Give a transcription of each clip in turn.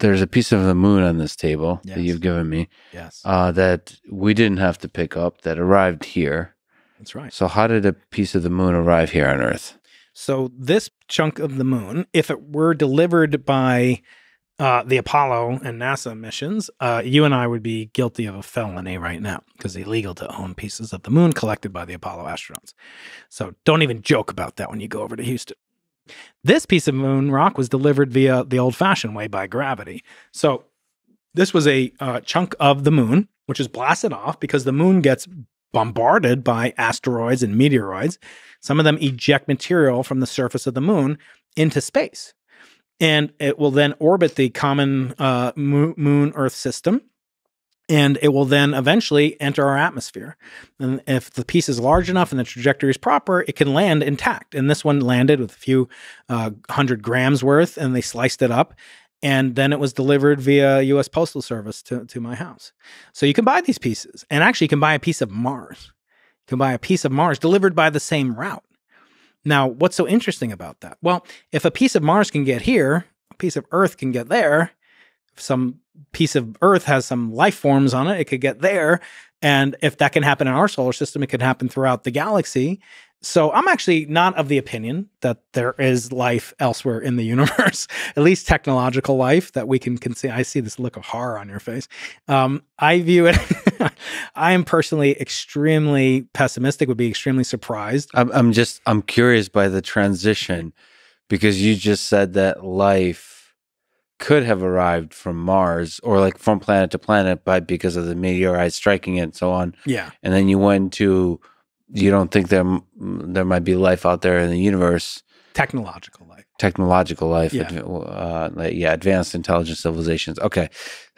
there's a piece of the moon on this table that you've given me. Yes. That we didn't have to pick up, that arrived here. That's right. So how did a piece of the moon arrive here on Earth? So this chunk of the moon, if it were delivered by the Apollo and NASA missions, you and I would be guilty of a felony right now because it's illegal to own pieces of the moon collected by the Apollo astronauts. So don't even joke about that when you go over to Houston. This piece of moon rock was delivered via the old-fashioned way by gravity. So this was a chunk of the moon, which is blasted off because the moon gets bombarded by asteroids and meteoroids. Some of them eject material from the surface of the moon into space. And it will then orbit the common moon-Earth system, and it will then eventually enter our atmosphere. And if the piece is large enough and the trajectory is proper, it can land intact. And this one landed with a few 100 grams worth, and they sliced it up. And then it was delivered via U.S. Postal Service to my house. So you can buy these pieces. And actually, you can buy a piece of Mars. You can buy a piece of Mars delivered by the same route. Now, what's so interesting about that? Well, if a piece of Mars can get here, a piece of Earth can get there. If some piece of Earth has some life forms on it, it could get there. And if that can happen in our solar system, it could happen throughout the galaxy. So I'm actually not of the opinion that there is life elsewhere in the universe, at least technological life that we can conceive. I see this look of horror on your face. I view it, I am personally extremely pessimistic, would be extremely surprised. I'm curious by the transition, because you just said that life could have arrived from Mars or like from planet to planet, but because of the meteorite striking it and so on. Yeah. And then you went to... You don't think there might be life out there in the universe? Technological life. Technological life. Yeah. Advanced intelligent civilizations. Okay.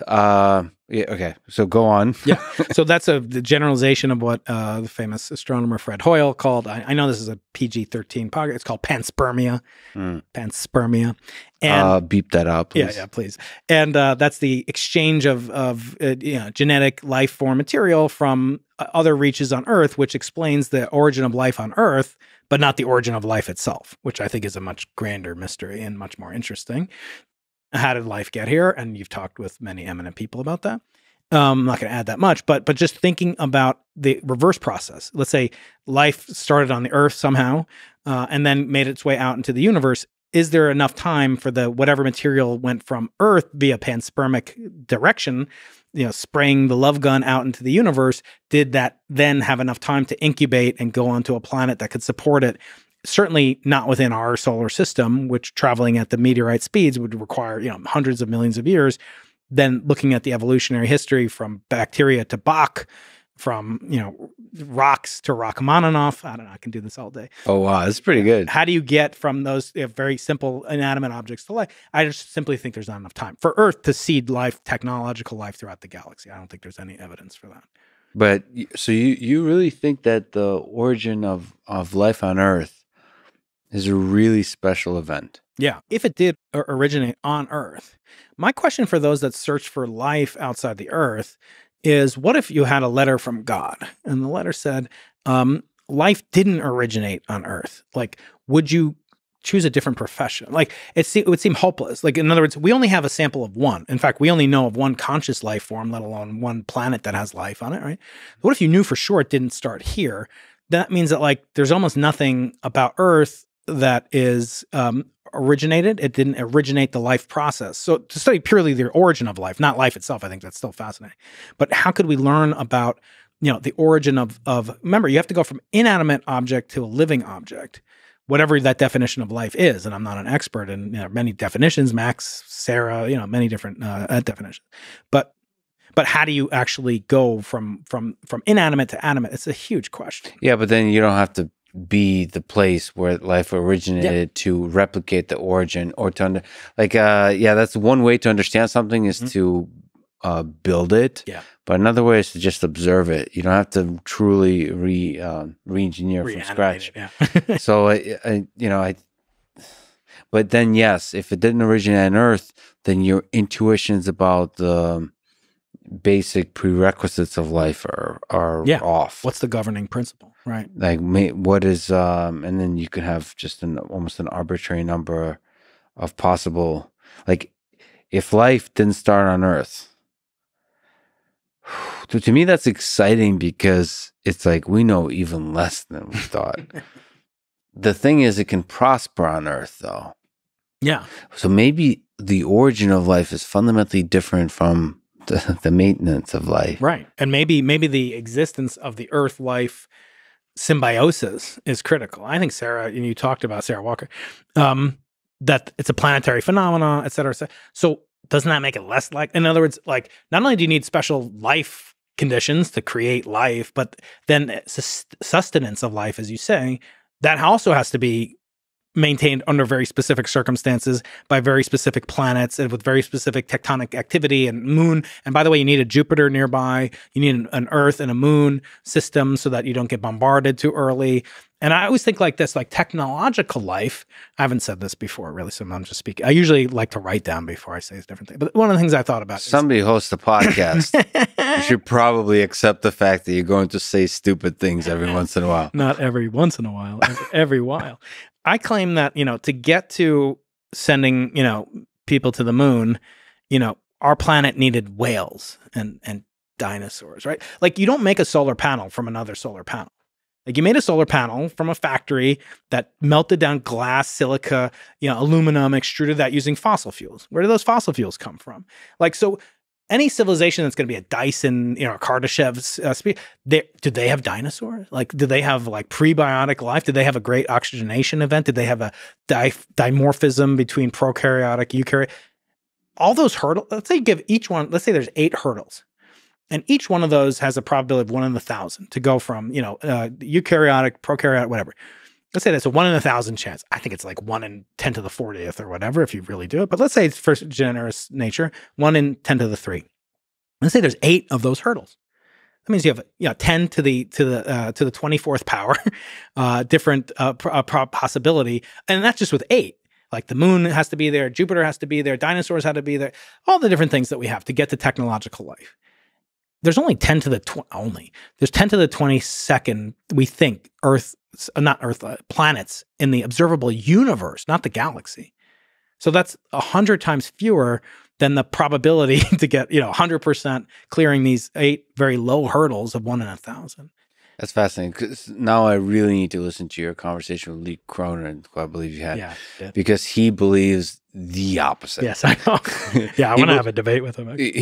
Okay. So go on. Yeah. So that's the generalization of what the famous astronomer Fred Hoyle called. I know this is a PG-13 podcast. It's called panspermia. Mm. Panspermia. And beep that out, please. Yeah. Yeah. Please. And that's the exchange of genetic life form material from other reaches on Earth, which explains the origin of life on Earth, but not the origin of life itself, which I think is a much grander mystery and much more interesting. How did life get here? And you've talked with many eminent people about that. I'm not going to add that much, but just thinking about the reverse process. Let's say life started on the Earth somehow and then made its way out into the universe. Is there enough time for the whatever material went from Earth via panspermic direction, spraying the love gun out into the universe? Did that then have enough time to incubate and go onto a planet that could support it? Certainly not within our solar system, which traveling at the meteorite speeds would require, hundreds of millions of years. Then looking at the evolutionary history from bacteria to Bach, from, rocks to Rachmaninoff. I don't know. I can do this all day. Oh, wow. That's pretty good. How do you get from those very simple inanimate objects to life? I just simply think there's not enough time for Earth to seed life, technological life throughout the galaxy. I don't think there's any evidence for that. But so you really think that the origin of life on Earth is a really special event? Yeah. If it did originate on Earth, my question for those that search for life outside the Earth is, what if you had a letter from God and the letter said, life didn't originate on Earth? Like, would you choose a different profession? Like, it would seem hopeless. Like, in other words, we only have a sample of one. In fact, we only know of one conscious life form, let alone one planet that has life on it, right? What if you knew for sure it didn't start here? That means that, like, there's almost nothing about Earth that is originated. It didn't originate the life process. So to study purely the origin of life, not life itself, I think that's still fascinating. But how could we learn about, the origin of remember, you have to go from inanimate object to a living object, whatever that definition of life is. And I'm not an expert in many definitions, Max, Sarah, many different definitions. But how do you actually go from inanimate to animate? It's a huge question. Yeah, but then you don't have to be the place where life originated to replicate the origin or to that's one way to understand something is to build it. Yeah. But another way is to just observe it. You don't have to truly re-engineer from scratch. Yeah. So but then yes, if it didn't originate on Earth, then your intuitions about the basic prerequisites of life are off. What's the governing principle, right? Like, what is, and then you could have just almost an arbitrary number of possible, like, if life didn't start on Earth. So to me, that's exciting because it's like we know even less than we thought. The thing is, it can prosper on Earth, though. Yeah. So maybe the origin of life is fundamentally different from the maintenance of life. Right. And maybe the existence of the Earth life symbiosis is critical. I think Sarah, and you talked about Sarah Walker, that it's a planetary phenomenon, et cetera, et cetera. So doesn't that make it less like, in other words, like not only do you need special life conditions to create life, but then sustenance of life, as you say, that also has to be maintained under very specific circumstances by very specific planets and with very specific tectonic activity and moon. And by the way, you need a Jupiter nearby. You need an Earth and a moon system so that you don't get bombarded too early. And I always think like this, like technological life, I haven't said this before really, so I'm just speaking. I usually like to write down before I say a different thing. But one of the things I thought about somebody hosts a podcast. You should probably accept the fact that you're going to say stupid things every once in a while. Not every once in a while, every while. I claim that, you know, to get to sending, you know, people to the moon, you know, our planet needed whales and dinosaurs, right? Like you don't make a solar panel from another solar panel. Like you made a solar panel from a factory that melted down glass, silica, you know, aluminum, extruded that using fossil fuels. Where do those fossil fuels come from? Like, so any civilization that's going to be a Dyson, you know, a Kardashev, did they have dinosaurs? Like, did they have like prebiotic life? Did they have a great oxygenation event? Did they have a dimorphism between prokaryotic, eukaryotic? All those hurdles, let's say you give each one, let's say there's 8 hurdles. And each one of those has a probability of 1 in 1,000 to go from, you know, eukaryotic, prokaryotic, whatever. Let's say that's a 1 in 1,000 chance. I think it's like 1 in 10⁻40 or whatever if you really do it. But let's say it's first generous nature, 1 in 10⁻3. Let's say there's 8 of those hurdles. That means you have, you know, 10 to the 24th power different possibility, and that's just with 8. Like the moon has to be there, Jupiter has to be there, dinosaurs had to be there, all the different things that we have to get to technological life. There's only 10 to the 22nd, we think, planets in the observable universe, not the galaxy. So that's 100 times fewer than the probability to get, you know, 100% clearing these 8 very low hurdles of 1 in 1,000. That's fascinating. 'Cause now I really need to listen to your conversation with Lee Cronin, who I believe you had, because he believes the opposite. Yes, I know. Yeah, I want to have a debate with him. Actually.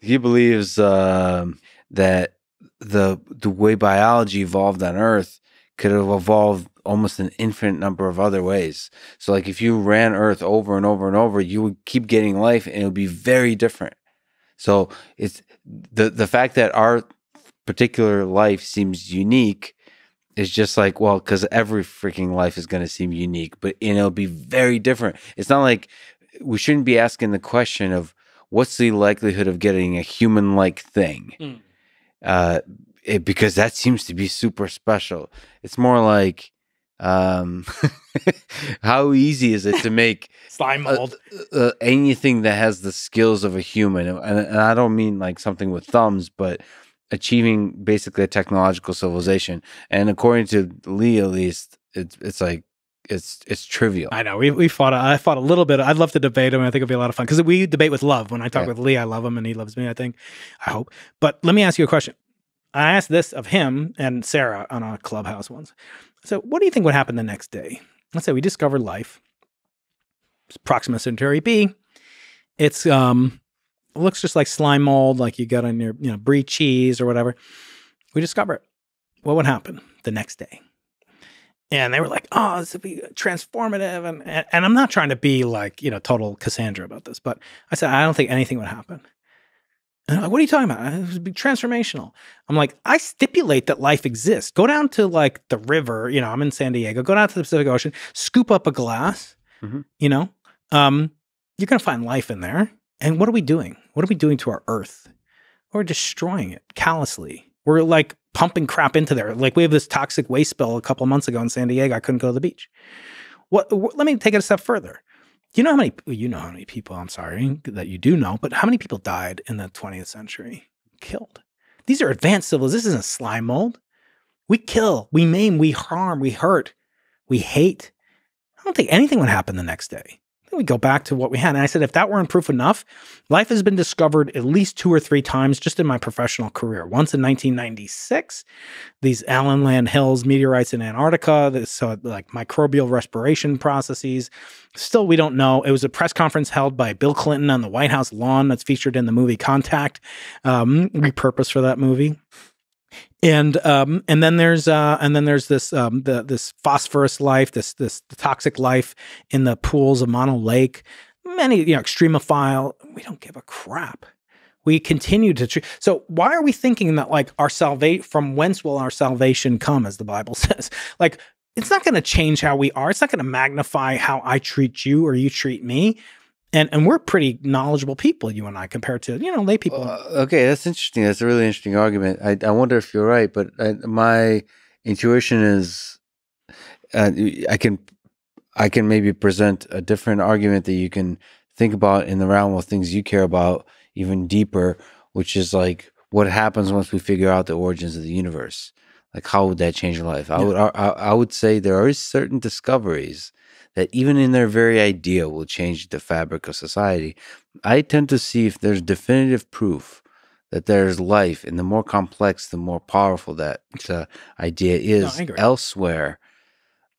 He believes that the way biology evolved on Earth could have evolved almost an infinite number of other ways. So, like if you ran Earth over and over and over, you would keep getting life, and it would be very different. So it's the fact that our particular life seems unique is just like, well, because every freaking life is going to seem unique, but it'll be very different. It's not like we shouldn't be asking the question of what's the likelihood of getting a human-like thing, because that seems to be super special. It's more like how easy is it to make slime mold anything that has the skills of a human, and I don't mean like something with thumbs, but achieving basically a technological civilization. And according to Lee, at least, it's like it's trivial. I know I fought a little bit. I'd love to debate him. I think it'd be a lot of fun because we debate with love. When I talk with Lee, I love him and he loves me, I think, I hope. But let me ask you a question. I asked this of him and Sarah on a Clubhouse once. So what do you think would happen the next day? Let's say we discover life. It's Proxima Centauri B. It's it looks just like slime mold, like you got on your, you know, brie cheese or whatever. We discover it. What would happen the next day? And they were like, oh, this would be transformative. And I'm not trying to be like, you know, total Cassandra about this, but I said, I don't think anything would happen. And they're like, what are you talking about? It would be transformational. I'm like, I stipulate that life exists. Go down to like the river, you know, I'm in San Diego, go down to the Pacific Ocean, scoop up a glass, you know, you're going to find life in there. And what are we doing? What are we doing to our Earth? We're destroying it callously. We're like pumping crap into there. Like we have this toxic waste spill a couple of months ago in San Diego. I couldn't go to the beach. What let me take it a step further. You know how many people, I'm sorry that you do know, but how many people died in the 20th century? Killed. These are advanced civilizations. This isn't slime mold. We kill, we maim, we harm, we hurt, we hate. I don't think anything would happen the next day. we go back to what we had. And I said, if that weren't proof enough, life has been discovered at least 2 or 3 times just in my professional career. Once in 1996, these Allan Hills meteorites in Antarctica, so like microbial respiration processes. Still, we don't know. It was a press conference held by Bill Clinton on the White House lawn that's featured in the movie Contact, repurposed for that movie. And then there's this this phosphorus life, this toxic life in the pools of Mono Lake. Many, you know, extremophile. We don't give a crap. We continue to treat. So why are we thinking that like our salvation, from whence will our salvation come, as the Bible says? Like, it's not going to change how we are. It's not going to magnify how I treat you or you treat me. And we're pretty knowledgeable people, you and I, compared to, you know, lay people. Okay, that's interesting. That's a really interesting argument. I wonder if you're right, but my intuition is I can maybe present a different argument that you can think about in the realm of things you care about even deeper, which is like what happens once we figure out the origins of the universe. Like, how would that change your life? Yeah. I would say there are certain discoveries that even in their very idea will change the fabric of society. I tend to see if there's definitive proof that there's life, and the more complex, the more powerful that idea is elsewhere,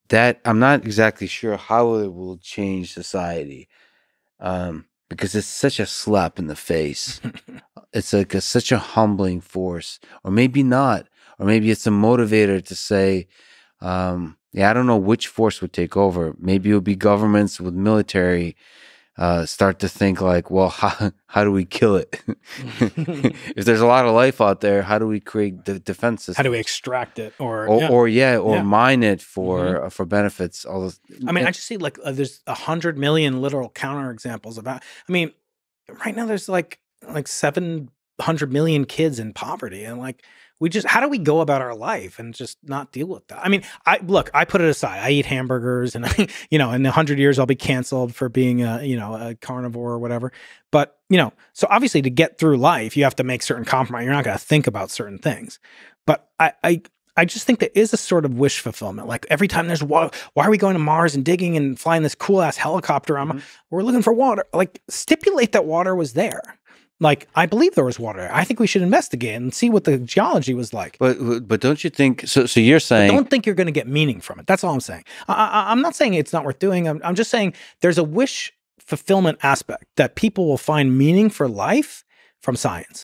that I'm not exactly sure how it will change society, because it's such a slap in the face. It's like such a humbling force, or maybe not, or maybe it's a motivator to say, yeah, I don't know which force would take over. Maybe it would be governments with military start to think like, well, how do we kill it? If there's a lot of life out there, how do we create the defenses? How do we extract it, or mine it for benefits? All those. I mean, I just see like there's 100 million literal counterexamples about. I mean, right now there's like 700 million kids in poverty, and like. We just, how do we go about our life and just not deal with that? I mean, I put it aside. I eat hamburgers, and I, you know, in 100 years I'll be canceled for being a, you know, a carnivore or whatever. But, you know, so obviously to get through life, you have to make certain compromise. You're not going to think about certain things. But I just think there is a sort of wish fulfillment. Like every time there's water, why are we going to Mars and digging and flying this cool ass helicopter? We're looking for water. Like, stipulate that water was there. Like, I believe there was water. I think we should investigate and see what the geology was like. But don't you think, so you're saying... I don't think you're going to get meaning from it. That's all I'm saying. I'm not saying it's not worth doing. I'm just saying there's a wish fulfillment aspect that people will find meaning for life from science.